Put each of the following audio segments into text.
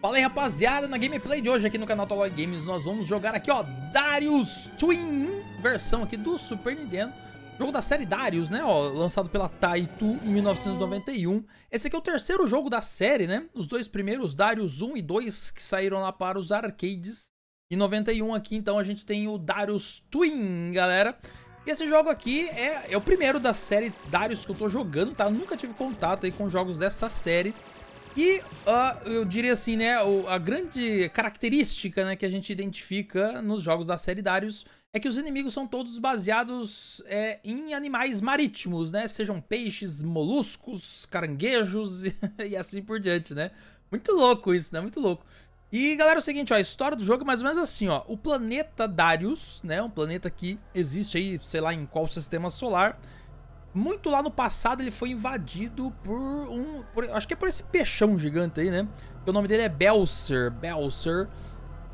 Fala aí, rapaziada, na gameplay de hoje aqui no canal Toloi Games nós vamos jogar aqui, ó, Darius Twin, versão aqui do Super Nintendo, jogo da série Darius, né, ó, lançado pela Taito em 1991. Esse aqui é o terceiro jogo da série, né, os dois primeiros, Darius 1 e 2, que saíram lá para os arcades em 91 aqui, então a gente tem o Darius Twin, galera. Esse jogo aqui é o primeiro da série Darius que eu tô jogando, tá? Eu nunca tive contato aí com jogos dessa série. E eu diria assim, né, a grande característica, né, que a gente identifica nos jogos da série Darius é que os inimigos são todos baseados em animais marítimos, né? Sejam peixes, moluscos, caranguejos e assim por diante, né? Muito louco isso, né? Muito louco. E galera, é o seguinte, ó, a história do jogo é mais ou menos assim, ó, o planeta Darius, né, um planeta que existe aí, sei lá em qual sistema solar, muito lá no passado ele foi invadido acho que é por esse peixão gigante aí, né, o nome dele é Belser,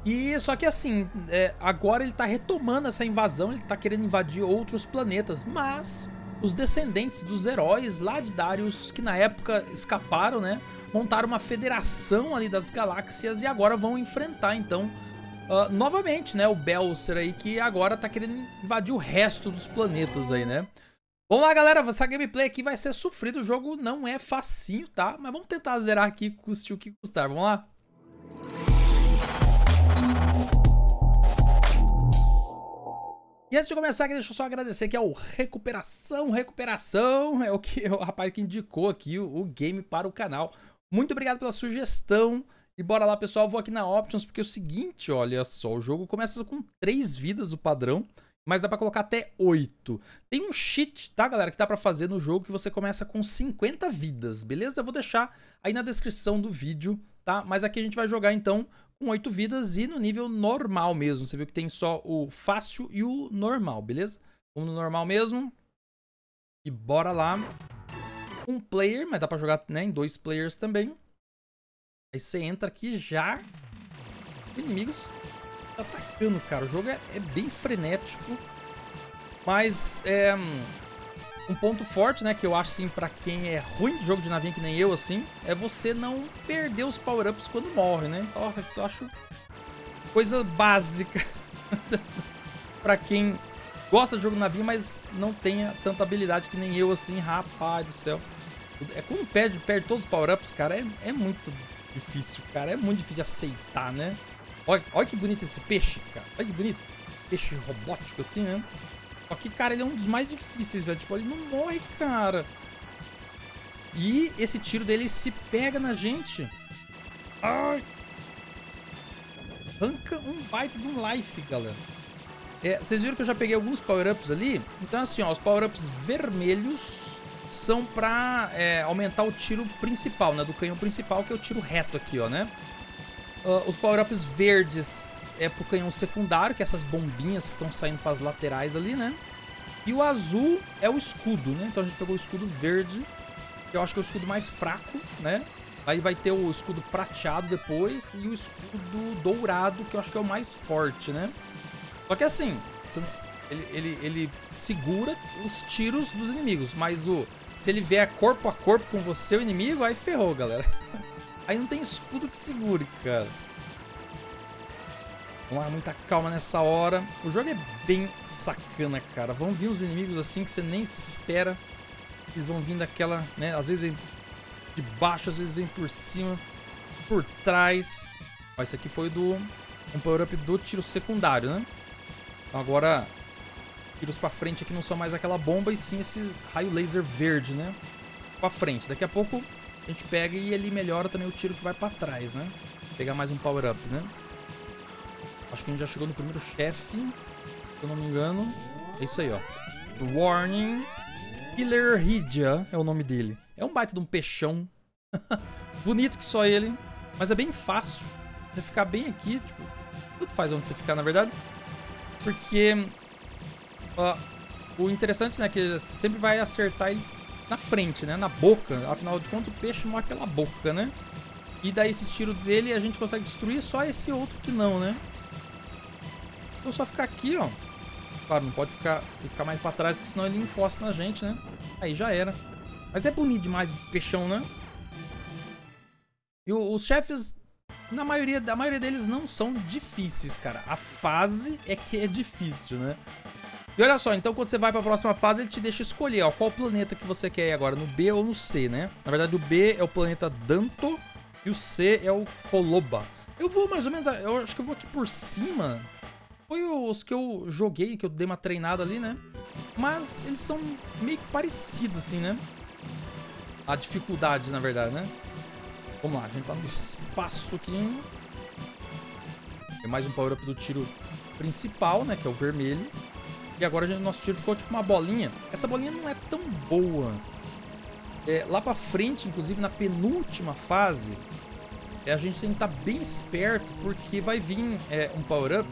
e só que assim, agora ele tá retomando essa invasão, ele tá querendo invadir outros planetas, mas os descendentes dos heróis lá de Darius, que na época escaparam, né, montaram uma federação ali das galáxias e agora vão enfrentar, então, novamente, né, o Belser aí, que agora tá querendo invadir o resto dos planetas aí, né? Vamos lá, galera, essa gameplay aqui vai ser sofrida, o jogo não é facinho, tá? Mas vamos tentar zerar aqui, custe o que custar, vamos lá? E antes de começar aqui, deixa eu só agradecer aqui ao Recuperação, é o rapaz que indicou aqui o game para o canal. Muito obrigado pela sugestão. E bora lá, pessoal. Vou aqui na Options, porque é o seguinte, olha só. O jogo começa com 3 vidas, o padrão. Mas dá pra colocar até 8. Tem um cheat, tá, galera, que dá pra fazer no jogo que você começa com 50 vidas, beleza? Eu vou deixar aí na descrição do vídeo, tá? Mas aqui a gente vai jogar, então, com 8 vidas e no nível normal mesmo. Você viu que tem só o fácil e o normal, beleza? Vamos no normal mesmo. E bora lá. Um player, mas dá pra jogar, né, em 2 players também. Aí você entra aqui já. Inimigos atacando, cara. O jogo é bem frenético. Mas é um ponto forte, né, que eu acho, assim, pra quem é ruim de jogo de navinha, que nem eu, assim, é você não perder os power-ups quando morre, né? Então, isso eu acho coisa básica pra quem gosta de jogo de navinha, mas não tenha tanta habilidade que nem eu, assim, rapaz do céu. É como perde todos os power-ups, cara, é muito difícil, cara. É muito difícil de aceitar, né? Olha que bonito esse peixe, cara. Olha que bonito. Peixe robótico, assim, né? Só que, cara, ele é um dos mais difíceis, velho. Tipo, ele não morre, cara. E esse tiro dele se pega na gente. Ai! Arranca um baita de um life, galera. Vocês viram que eu já peguei alguns power-ups ali? Então, assim, ó, os power-ups vermelhos são pra aumentar o tiro principal, né? Do canhão principal, que é o tiro reto aqui, ó, né? Os power-ups verdes é pro canhão secundário, que é essas bombinhas que estão saindo pras laterais ali, né? E o azul é o escudo, né? Então a gente pegou o escudo verde, que eu acho que é o escudo mais fraco, né? Aí vai ter o escudo prateado depois e o escudo dourado, que eu acho que é o mais forte, né? Só que assim, ele segura os tiros dos inimigos, mas se ele vier corpo a corpo com você, o inimigo, aí ferrou, galera. Aí não tem escudo que segure, cara. Vamos lá, muita calma nessa hora. O jogo é bem sacana, cara. Vão vir uns inimigos assim que você nem se espera. Eles vão vir daquela, né? Às vezes vem de baixo, às vezes vem por cima, por trás. Ó, esse aqui foi um power-up do tiro secundário, né? Então agora, tiros pra frente aqui não são mais aquela bomba e sim esse raio laser verde, né? Pra frente. Daqui a pouco a gente pega e ele melhora também o tiro que vai pra trás, né? Vou pegar mais um power-up, né? Acho que a gente já chegou no primeiro chefe, se eu não me engano. É isso aí, ó. Warning. Killer Hydra é o nome dele. É um baita de um peixão. Bonito que só ele. Mas é bem fácil. Você ficar bem aqui, tipo, tanto faz onde você ficar, na verdade. Porque o interessante, né, é que você sempre vai acertar ele na frente, né, na boca. Afinal de contas, o peixe morre pela boca, né? E daí esse tiro dele a gente consegue destruir, só esse outro que não, né? Então só ficar aqui, ó. Claro, não pode ficar, tem que ficar mais pra trás, que senão ele encosta na gente, né? Aí já era. Mas é bonito demais o peixão, né? E os chefes A maioria deles não são difíceis, cara. A fase é que é difícil, né? E olha só, então quando você vai pra próxima fase, ele te deixa escolher, ó, qual planeta que você quer ir agora, no B ou no C, né? Na verdade, o B é o planeta Danto e o C é o Koloba. Eu vou mais ou menos, eu acho que eu vou aqui por cima. Foi os que eu joguei, que eu dei uma treinada ali, né? Mas eles são meio que parecidos, assim, né? A dificuldade, na verdade, né? Vamos lá, a gente tá no espaço aqui. Tem mais um power-up do tiro principal, né? Que é o vermelho. E agora o nosso tiro ficou tipo uma bolinha. Essa bolinha não é tão boa. É, lá pra frente, inclusive, na penúltima fase, a gente tem que estar bem esperto, porque vai vir um power-up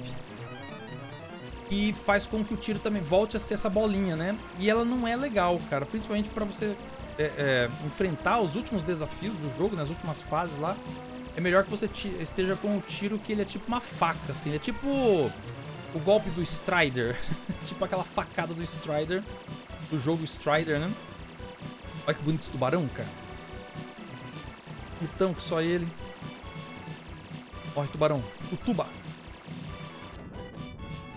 e faz com que o tiro também volte a ser essa bolinha, né? E ela não é legal, cara. Principalmente pra você enfrentar os últimos desafios do jogo, nas últimas fases lá. É melhor que você esteja com um tiro que ele é tipo uma faca, assim. Ele é tipo... o golpe do Strider, tipo aquela facada do Strider, do jogo Strider, né? Olha que bonito esse tubarão, cara. Então, que só ele. Corre, tubarão. Tutuba.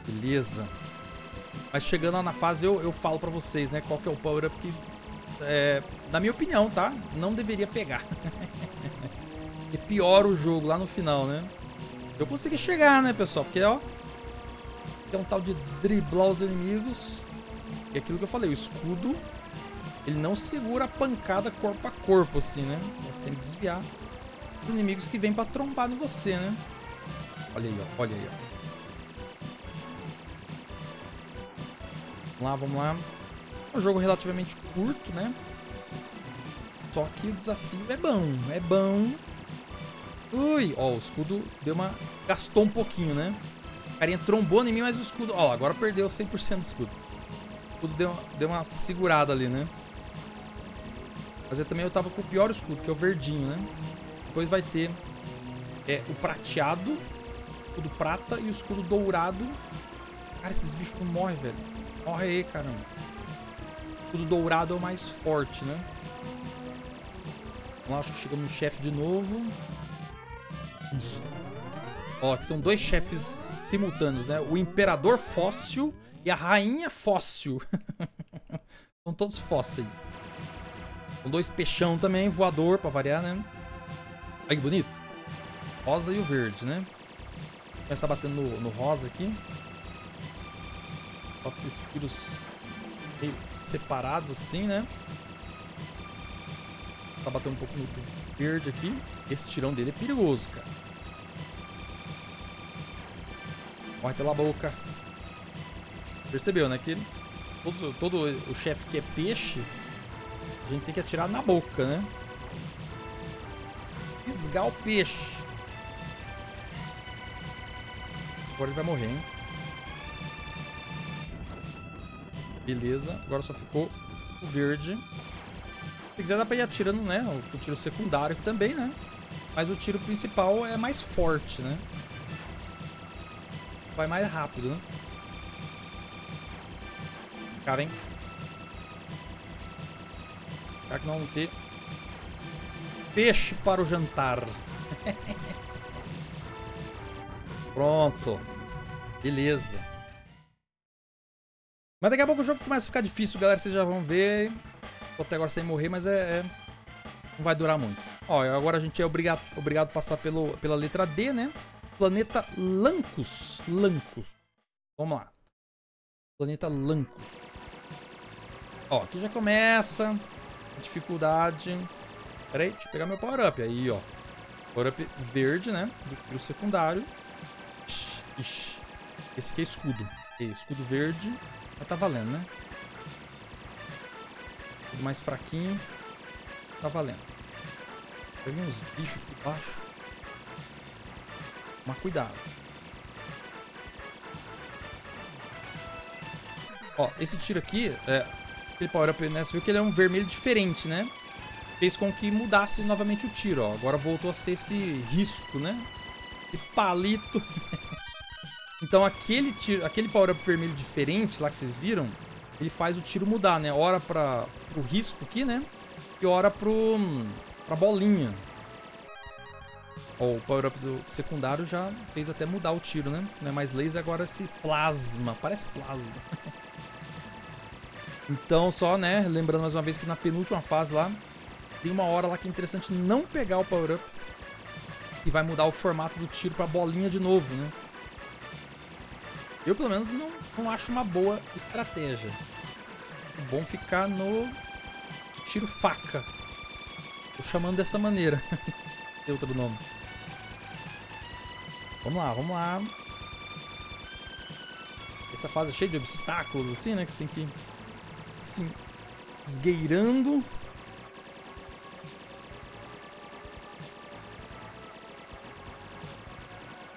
Beleza. Mas chegando lá na fase, eu falo pra vocês, né? Qual que é o power-up que, na minha opinião, tá? Não deveria pegar. E piora o jogo lá no final, né? Eu consegui chegar, né, pessoal? Porque, ó... é um tal de driblar os inimigos. E aquilo que eu falei, o escudo, ele não segura a pancada corpo a corpo, assim, né? Você tem que desviar dos inimigos que vêm pra trombar em você, né? Olha aí, ó. Olha aí, ó. Vamos lá, vamos lá. É um jogo relativamente curto, né? Só que o desafio é bom. É bom. Ui! Ó, o escudo deu uma... gastou um pouquinho, né? O carinha trombou em mim, mas o escudo... ó, agora perdeu 100% do escudo. O escudo deu uma segurada ali, né? Mas eu também tava com o pior escudo, que é o verdinho, né? Depois vai ter o prateado, o escudo prata e o escudo dourado. Cara, esses bichos não morrem, velho. Morre aí, caramba. O escudo dourado é o mais forte, né? Vamos lá, acho que chegamos no chefe de novo. Isso. Ó, que são dois chefes simultâneos, né? O Imperador Fóssil e a Rainha Fóssil. São todos fósseis. São dois peixão também, voador, pra variar, né? Olha que bonito. Rosa e o verde, né? Começar batendo no rosa aqui. Bota esses tiros meio separados assim, né? Tá batendo um pouco no verde aqui. Esse tirão dele é perigoso, cara. Morre pela boca. Percebeu, né? Que todo o chefe que é peixe, a gente tem que atirar na boca, né? Fisgar o peixe. Agora ele vai morrer, hein? Beleza. Agora só ficou o verde. Se quiser dá pra ir atirando, né? O tiro secundário aqui também, né? Mas o tiro principal é mais forte, né? Vai mais rápido, né? Cara, hein? Será que não vamos ter peixe para o jantar? Pronto. Beleza. Mas daqui a pouco o jogo começa a ficar difícil, galera. Vocês já vão ver. Tô até agora sem morrer, mas não vai durar muito. Ó, agora a gente é obrigado a passar pela letra D, né? Planeta Lancus. Lancus. Vamos lá. Planeta Lancus. Ó, aqui já começa a dificuldade. Pera aí, deixa eu pegar meu power-up. Aí, ó. Power-up verde, né? Do secundário. Ixi. Esse aqui é escudo. Escudo verde. Mas tá valendo, né? Tudo mais fraquinho. Tá valendo. Vai vir uns bichos aqui embaixo. Mas cuidado. Ó, esse tiro aqui, aquele power-up, né? Você viu que ele é um vermelho diferente, né? Fez com que mudasse novamente o tiro, ó. Agora voltou a ser esse risco, né? E palito. Então aquele power-up vermelho diferente lá que vocês viram, ele faz o tiro mudar, né? Ora para o risco aqui, né? E ora pra bolinha. Ó, o power-up do secundário já fez até mudar o tiro, né? Não é mais laser, agora se plasma. Parece plasma. Então, só, né, lembrando mais uma vez que na penúltima fase lá, tem uma hora lá que é interessante não pegar o power-up. E vai mudar o formato do tiro pra bolinha de novo, né? Eu, pelo menos, não acho uma boa estratégia. É bom ficar no tiro faca. Tô chamando dessa maneira. Tem outro nome. Vamos lá, vamos lá. Essa fase é cheia de obstáculos, assim, né? Que você tem que ir assim, esgueirando.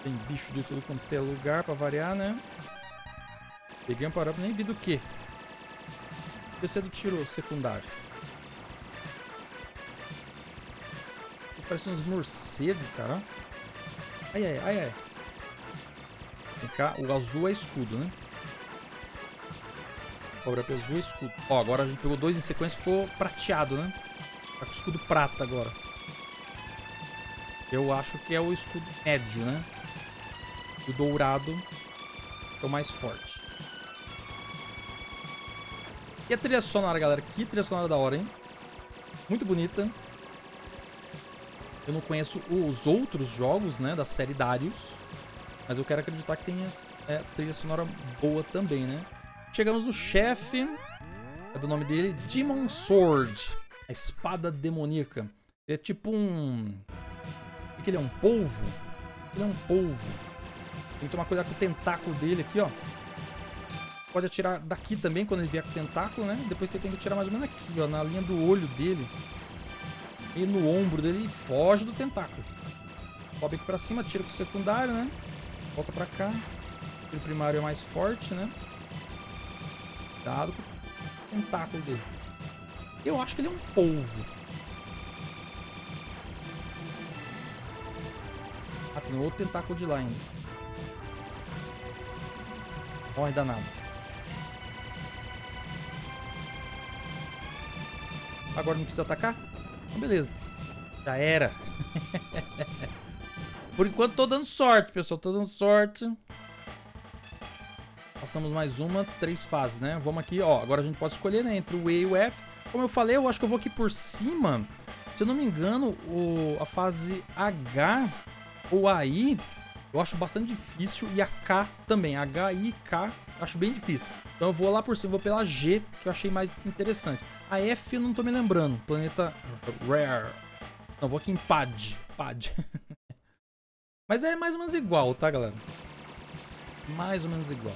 Tem bicho de tudo quanto é lugar pra variar, né? Peguei um power-up, nem vi do que. Esse é do tiro secundário. Eles parecem uns morcegos, cara. Ai, ai, ai, ai. Vem cá, o azul é escudo, né? Power-up azul é escudo. Ó, agora a gente pegou dois em sequência e ficou prateado, né? Tá com escudo prata agora. Eu acho que é o escudo médio, né? O dourado é o mais forte. E a trilha sonora, galera? Que trilha sonora da hora, hein? Muito bonita. Eu não conheço os outros jogos, né? Da série Darius. Mas eu quero acreditar que tenha trilha sonora boa também, né? Chegamos no chefe. É do nome dele? Demon Sword. A espada demoníaca. Ele é tipo um... O que ele é? Um polvo? Ele é um polvo. Tem que tomar cuidado com o tentáculo dele aqui, ó. Pode atirar daqui também, quando ele vier com o tentáculo, né? Depois você tem que atirar mais ou menos aqui, ó. Na linha do olho dele. E no ombro dele e foge do tentáculo. Sobe aqui pra cima, atira com o secundário, né? Volta pra cá. O primário é mais forte, né? Cuidado com o tentáculo dele. Eu acho que ele é um polvo. Ah, tem outro tentáculo de lá ainda. Morre danado. Agora não precisa atacar? Então, beleza. Já era. Por enquanto tô dando sorte, pessoal. Tô dando sorte. Passamos mais uma. 3 fases, né? Vamos aqui, ó. Agora a gente pode escolher, né? Entre o E e o F. Como eu falei, eu acho que eu vou aqui por cima. Se eu não me engano, a fase H... ou a I, eu acho bastante difícil. E a K também. H, I, K, eu acho bem difícil. Então eu vou lá por cima, vou pela G, que eu achei mais interessante. A F eu não tô me lembrando. Planeta Rare. Não, vou aqui em Pad. Pad. Mas é mais ou menos igual, tá, galera? Mais ou menos igual.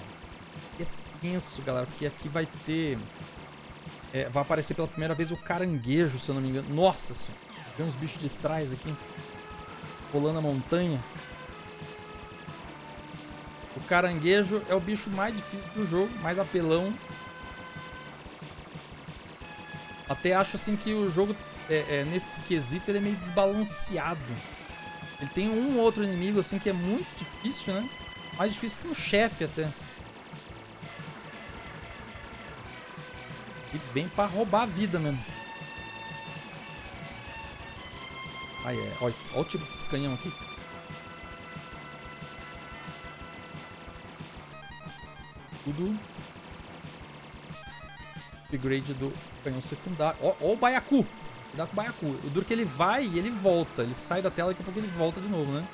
É tenso, galera, porque aqui vai ter... vai aparecer pela primeira vez o caranguejo, se eu não me engano. Nossa senhora. Tem uns bichos de trás aqui. Rolando a montanha. O caranguejo é o bicho mais difícil do jogo, mais apelão. Até acho assim que o jogo, nesse quesito, ele é meio desbalanceado. Ele tem um ou outro inimigo assim que é muito difícil, né? Mais difícil que um chefe até. E vem pra roubar a vida mesmo. Aí é, olha o tipo desse canhão aqui. Tudo. Upgrade do canhão secundário. Ó o baiacu. Cuidado com o baiacu. O duro que ele vai e ele volta. Ele sai da tela, daqui a pouco ele volta de novo, né?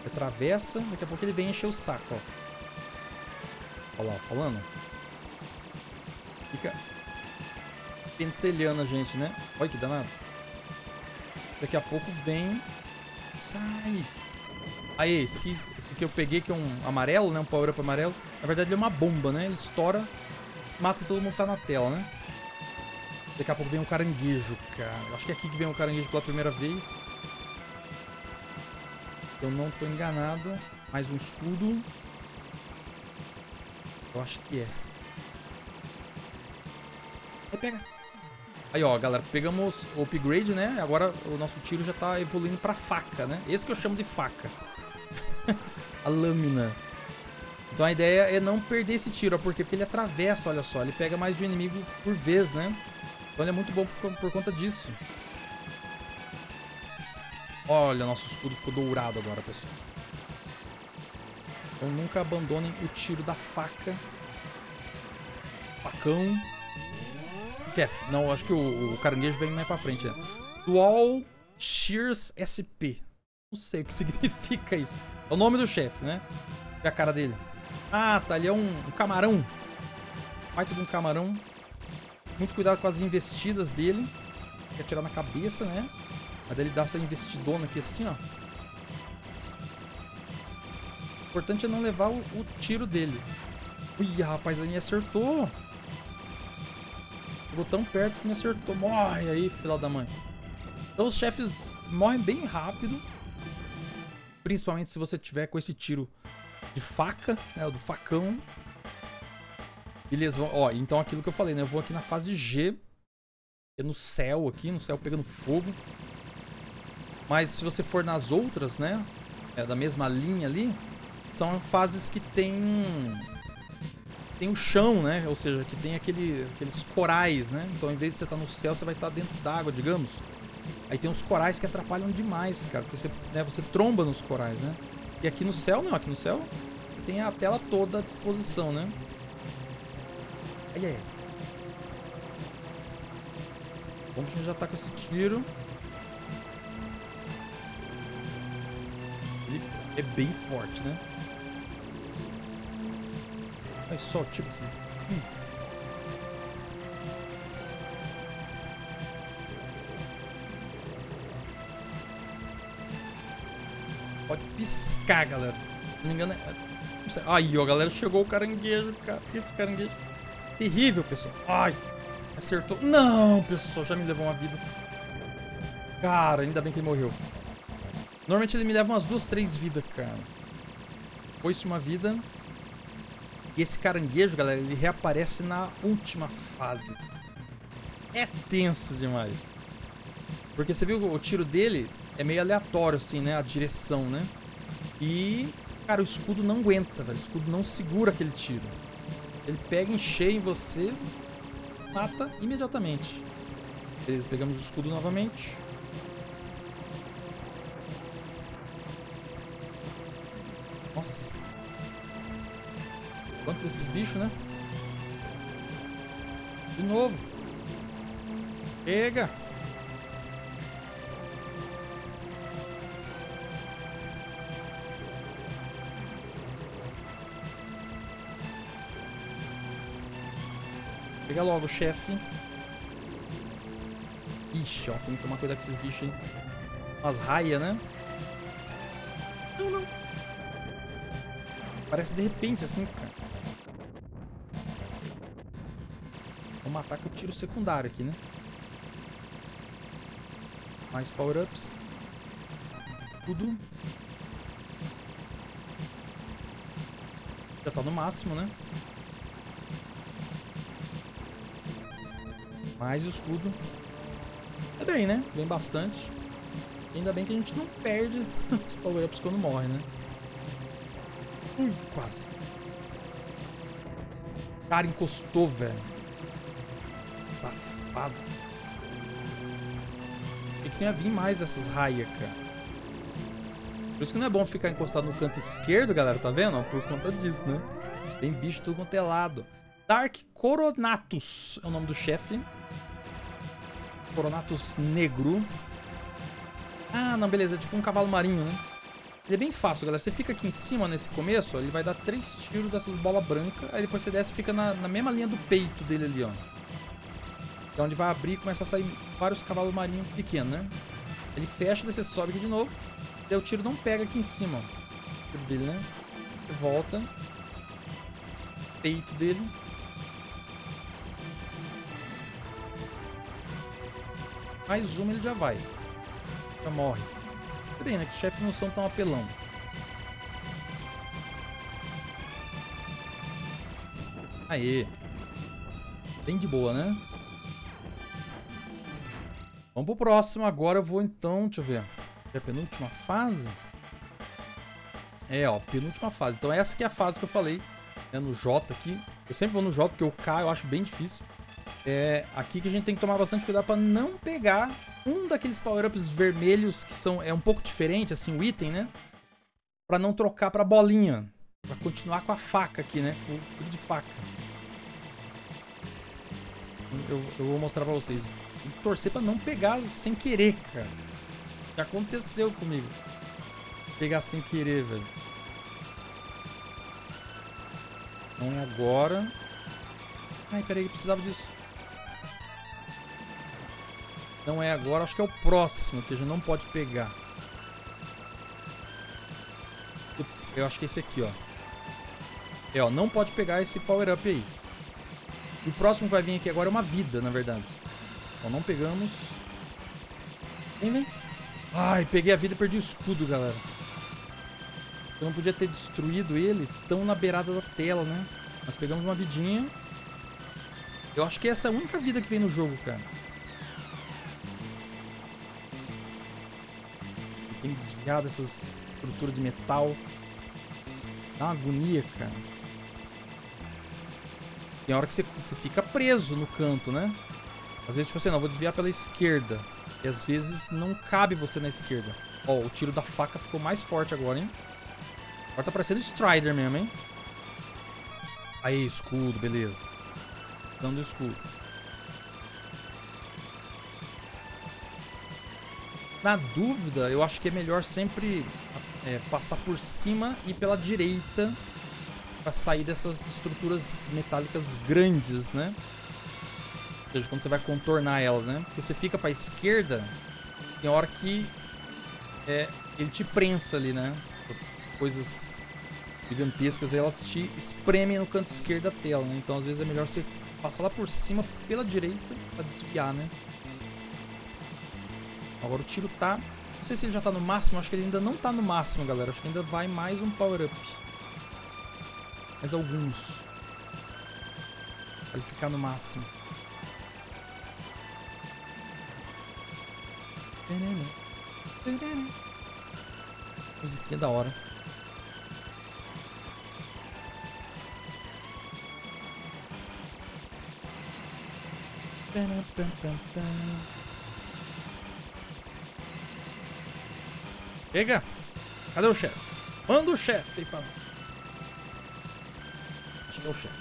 Ele atravessa, daqui a pouco ele vem encher o saco, ó. Olha lá, falando. Fica pentelhando a gente, né? Olha que danado. Daqui a pouco vem... Sai! Aí, esse aqui eu peguei, que é um amarelo, né? Um power-up amarelo. Na verdade, ele é uma bomba, né? Ele estoura, mata todo mundo que tá na tela, né? Daqui a pouco vem um caranguejo, cara. Eu acho que é aqui que vem um caranguejo pela primeira vez. Eu não tô enganado. Mais um escudo. Eu acho que é. Aí, pega! Aí, ó, galera, pegamos o upgrade, né? Agora o nosso tiro já tá evoluindo pra faca, né? Esse que eu chamo de faca. A lâmina. Então a ideia é não perder esse tiro, ó. Por quê? Porque ele atravessa, olha só. Ele pega mais de um inimigo por vez, né? Então ele é muito bom por conta disso. Olha, nosso escudo ficou dourado agora, pessoal. Então nunca abandonem o tiro da faca. Facão. Jeff. Não, acho que o caranguejo vem mais pra frente, né? Dual Shears SP. Não sei o que significa isso. É o nome do chefe, né? E a cara dele. Ah, tá. Ali é um camarão. Baita de um camarão. Muito cuidado com as investidas dele. Quer atirar na cabeça, né? Mas daí ele dá essa investidona aqui assim, ó. O importante é não levar o tiro dele. Ui, rapaz, ele me acertou. Chegou tão perto que me acertou. Morre aí, filha da mãe. Então os chefes morrem bem rápido. Principalmente se você tiver com esse tiro de faca, né? O do facão. Beleza, ó, então aquilo que eu falei, né? Eu vou aqui na fase G. É no céu aqui, no céu pegando fogo. Mas se você for nas outras, né? É da mesma linha ali. São fases que tem o chão, né? Ou seja, que tem aqueles corais, né? Então, em vez de você estar no céu, você vai estar dentro d'água, digamos. Aí tem uns corais que atrapalham demais, cara. Porque você, né, você tromba nos corais, né? E aqui no céu, não. Aqui no céu tem a tela toda à disposição, né? Aí, aí. Bom que a gente já tá com esse tiro. Ele é bem forte, né? Olha só o tipo de... Pode piscar, galera. Se não me engano é... Aí, ó, galera, chegou o caranguejo, cara. Esse caranguejo terrível, pessoal. Ai, acertou. Não, pessoal, já me levou uma vida. Cara, ainda bem que ele morreu. Normalmente ele me leva umas 2, 3 vidas, cara. Depois de uma vida... E esse caranguejo, galera, ele reaparece na última fase. É tenso demais. Porque você viu o tiro dele é meio aleatório, assim, né? A direção, né? E, cara, o escudo não aguenta, velho. O escudo não segura aquele tiro. Ele pega em cheio em você, mata imediatamente. Beleza, pegamos o escudo novamente. Nossa. Quanto desses bichos, né? De novo. Pega. Pega logo, chefe. Ixi, ó. Tem que tomar cuidado com esses bichos aí. Umas raias, né? Não, não. Parece de repente, assim, cara. Vamos matar com o tiro secundário aqui, né? Mais power-ups. Tudo. Já tá no máximo, né? Mais o escudo. É bem, né? Vem bastante. E ainda bem que a gente não perde os power-ups quando morre, né? Ui, quase. O cara encostou, velho. Safado. Tem que não ia vir mais dessas raias, cara. Por isso que não é bom ficar encostado no canto esquerdo, galera. Tá vendo? Por conta disso, né? Tem bicho tudo quanto é lado. Dark Coronatus é o nome do chefe. Coronatus negro. Ah, não, beleza. É tipo um cavalo marinho, né? Ele é bem fácil, galera. Você fica aqui em cima nesse começo, ó, ele vai dar 3 tiros dessas bolas brancas. Aí depois você desce e fica na mesma linha do peito dele ali, ó. Então ele vai abrir e começa a sair vários cavalos marinhos pequenos, né? Ele fecha, daí você sobe aqui de novo. Daí o tiro não pega aqui em cima, ó. O tiro dele, né? Ele volta. Peito dele. Mais uma ele já vai. Já morre. Tudo bem, né? Que os chefes não são tão apelão. Aê. Bem de boa, né? Vamos pro próximo agora. Eu vou então, deixa eu ver. É a penúltima fase? É, ó, penúltima fase. Então essa que é a fase que eu falei, né, no J aqui. Eu sempre vou no J porque o K eu acho bem difícil. É aqui que a gente tem que tomar bastante cuidado pra não pegar um daqueles power-ups vermelhos que são, um pouco diferente, assim, o item, né? Pra não trocar pra bolinha. Pra continuar com a faca aqui, né? Com o tipo de faca. Eu vou mostrar pra vocês. Tem que torcer pra não pegar sem querer, cara. Já aconteceu comigo. Pegar sem querer, velho. Não é agora. Ai, peraí, eu precisava disso. Não é agora, acho que é o próximo, que a gente não pode pegar. Eu acho que é esse aqui, ó. É, ó, não pode pegar esse power-up aí. E o próximo que vai vir aqui agora é uma vida, na verdade. Ó, não pegamos. Vem, vem. Ai, peguei a vida e perdi o escudo, galera. Eu não podia ter destruído ele tão na beirada da tela, né? Mas pegamos uma vidinha. Eu acho que essa é a única vida que vem no jogo, cara. Eu tenho que desviar dessas estruturas de metal. Dá uma agonia, cara. Tem hora que você fica preso no canto, né? Às vezes, tipo assim, não, vou desviar pela esquerda. E às vezes não cabe você na esquerda. Ó, o tiro da faca ficou mais forte agora, hein? Agora tá parecendo Strider mesmo, hein? Aí, escudo, beleza. Dando escudo. Na dúvida, eu acho que é melhor sempre passar por cima e pela direita pra sair dessas estruturas metálicas grandes, né? Ou seja, quando você vai contornar elas, né? Porque você fica pra esquerda, tem hora que ele te prensa ali, né? Essas coisas gigantescas, elas te espremem no canto esquerdo da tela, né? Então, às vezes, é melhor você passar lá por cima, pela direita, pra desviar, né? Agora o tiro tá... Não sei se ele já tá no máximo, acho que ele ainda não tá no máximo, galera. Acho que ainda vai mais um power-up. Mais alguns. Pra ele ficar no máximo. Musiquinha da hora. Pega! Cadê o chefe? Manda o chefe aí pra nós. Acho que é o chefe.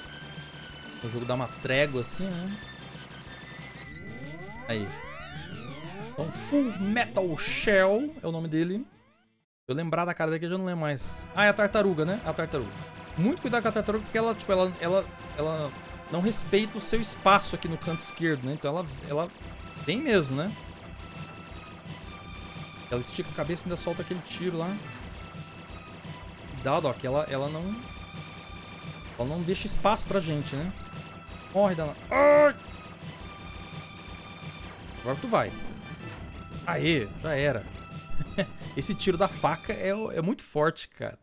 O jogo dá uma trégua assim, né? Aí. Então, Full Metal Shell é o nome dele. Se eu lembrar da cara daqui, eu já não lembro mais. Ah, é a tartaruga, né? A tartaruga. Muito cuidado com a tartaruga, porque ela, tipo, ela não respeita o seu espaço aqui no canto esquerdo, né? Então ela vem mesmo, né? Ela estica a cabeça e ainda solta aquele tiro lá. Cuidado, ó, que ela não deixa espaço pra gente, né? Morre, danado. Ai! Agora tu vai. Aê, já era. Esse tiro da faca é muito forte, cara.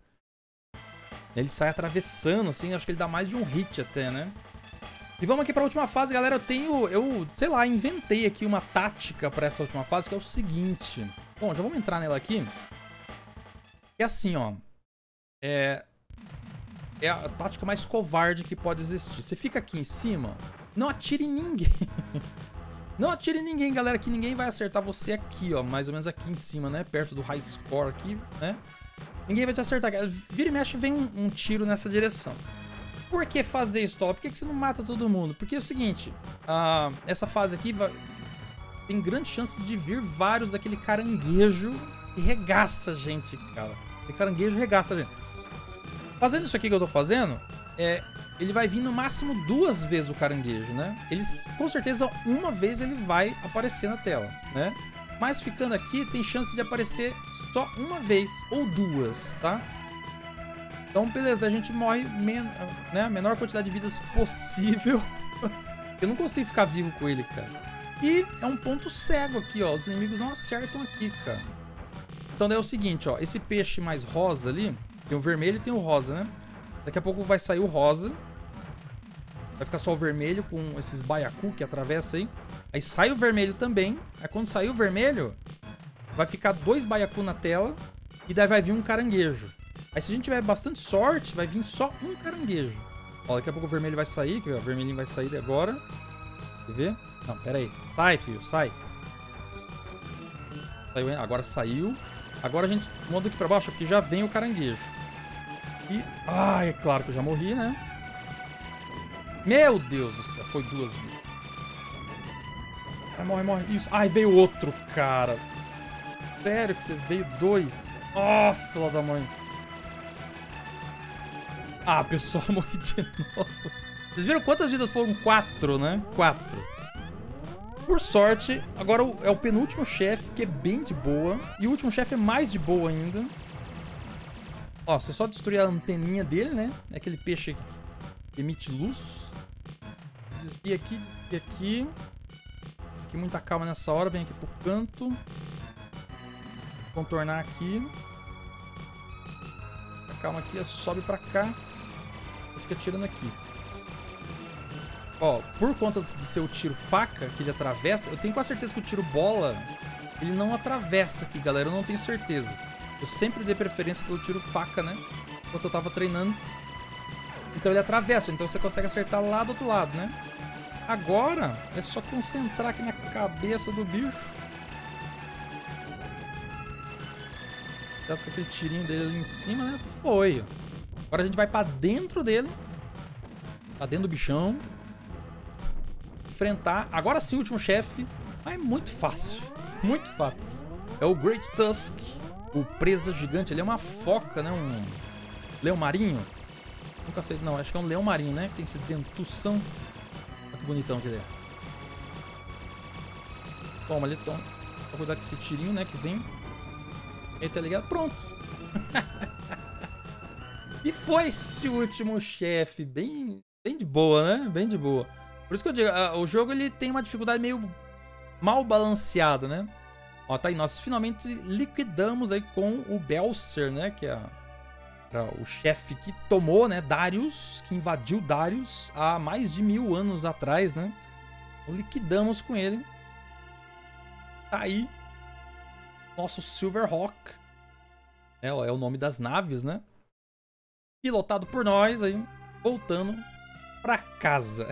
Ele sai atravessando, assim, acho que ele dá mais de um hit até, né? E vamos aqui pra última fase, galera. Eu, sei lá, inventei aqui uma tática pra essa última fase, que é o seguinte. Bom, já vamos entrar nela aqui. É assim, ó. É a tática mais covarde que pode existir. Você fica aqui em cima, não atire em ninguém. Não atire em ninguém, galera, que ninguém vai acertar você aqui, ó. Mais ou menos aqui em cima, né? Perto do high score aqui, né? Ninguém vai te acertar. Vira e mexe, vem um tiro nessa direção. Por que fazer isso, Toloi? Por que você não mata todo mundo? Porque é o seguinte, essa fase aqui tem grandes chances de vir vários daquele caranguejo e regaça a gente, cara. Aquele caranguejo regaça a gente. Fazendo isso aqui que eu tô fazendo, ele vai vir no máximo 2 vezes o caranguejo, né? Eles, com certeza, uma vez ele vai aparecer na tela, né? Mas ficando aqui, tem chance de aparecer só uma vez ou 2, tá? Então, beleza, a gente morre a menor quantidade de vidas possível. Eu não consigo ficar vivo com ele, cara. E é um ponto cego aqui, ó. Os inimigos não acertam aqui, cara. Então, daí é o seguinte, ó. Esse peixe mais rosa ali, tem o vermelho e tem o rosa, né? Daqui a pouco vai sair o rosa. Vai ficar só o vermelho com esses baiacu que atravessa aí. Aí sai o vermelho também. Aí quando sair o vermelho, vai ficar 2 baiacu na tela. E daí vai vir um caranguejo. Aí se a gente tiver bastante sorte, vai vir só um caranguejo. Ó, daqui a pouco o vermelho vai sair. O vermelhinho vai sair agora. Quer ver? Não, pera aí. Sai, filho, sai. Saiu, agora saiu. Agora a gente manda aqui pra baixo, porque já vem o caranguejo. E... ah, é claro que eu já morri, né? Meu Deus do céu, foi duas vidas. Ai, morre, morre. Isso. Ai, veio outro, cara. Sério que você veio dois? Ó, oh, filha da mãe. Ah, pessoal, morri de novo. Vocês viram quantas vidas foram? 4, né? 4. Por sorte, agora é o penúltimo chefe, que é bem de boa. E o último chefe é mais de boa ainda. Ó, você só destruir a anteninha dele, né? É aquele peixe que emite luz. Desvia aqui, desvia aqui. Aqui muita calma nessa hora. Vem aqui pro canto. Contornar aqui. Calma aqui, sobe pra cá. Fica atirando aqui. Ó, por conta do seu tiro faca, que ele atravessa, eu tenho quase certeza que o tiro bola, ele não atravessa aqui, galera, eu não tenho certeza. Eu sempre dei preferência pelo tiro faca, né? Enquanto eu tava treinando. Então ele atravessa, então você consegue acertar lá do outro lado, né? Agora, é só concentrar aqui na cabeça do bicho. Cuidado com aquele tirinho dele ali em cima, né? Foi. Agora a gente vai pra dentro dele. Pra dentro do bichão. Enfrentar. Agora sim, o último chefe. Mas é muito fácil. Muito fácil. É o Great Tusk. O presa gigante. Ele é uma foca, né? Um leão marinho. Nunca sei. Não, acho que é um leão marinho, né? Que tem esse dentução. Olha que bonitão que ele é. Toma, ele toma. Vou cuidar com esse tirinho, né? Que vem. Ele tá ligado? Pronto. E foi esse último chefe. Bem de boa, né? Bem de boa. Por isso que eu digo, o jogo ele tem uma dificuldade meio mal balanceada, né? Ó, tá aí, nós finalmente liquidamos aí com o Belser, né? Que é o chefe que tomou, né? Darius, que invadiu Darius há mais de 1000 anos atrás, né? Então, liquidamos com ele. Tá aí. Nosso Silver Hawk. É o nome das naves, né? Pilotado por nós aí. Voltando pra casa.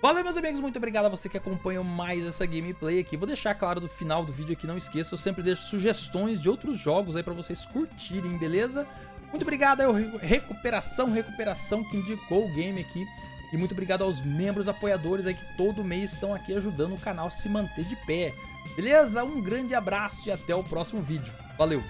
Valeu, meus amigos, muito obrigado a você que acompanha mais essa gameplay aqui. Vou deixar claro do final do vídeo aqui, não esqueça, eu sempre deixo sugestões de outros jogos aí pra vocês curtirem, beleza? Muito obrigado aí ao Recuperação que indicou o game aqui. E muito obrigado aos membros apoiadores aí que todo mês estão aqui ajudando o canal a se manter de pé. Beleza? Um grande abraço e até o próximo vídeo. Valeu!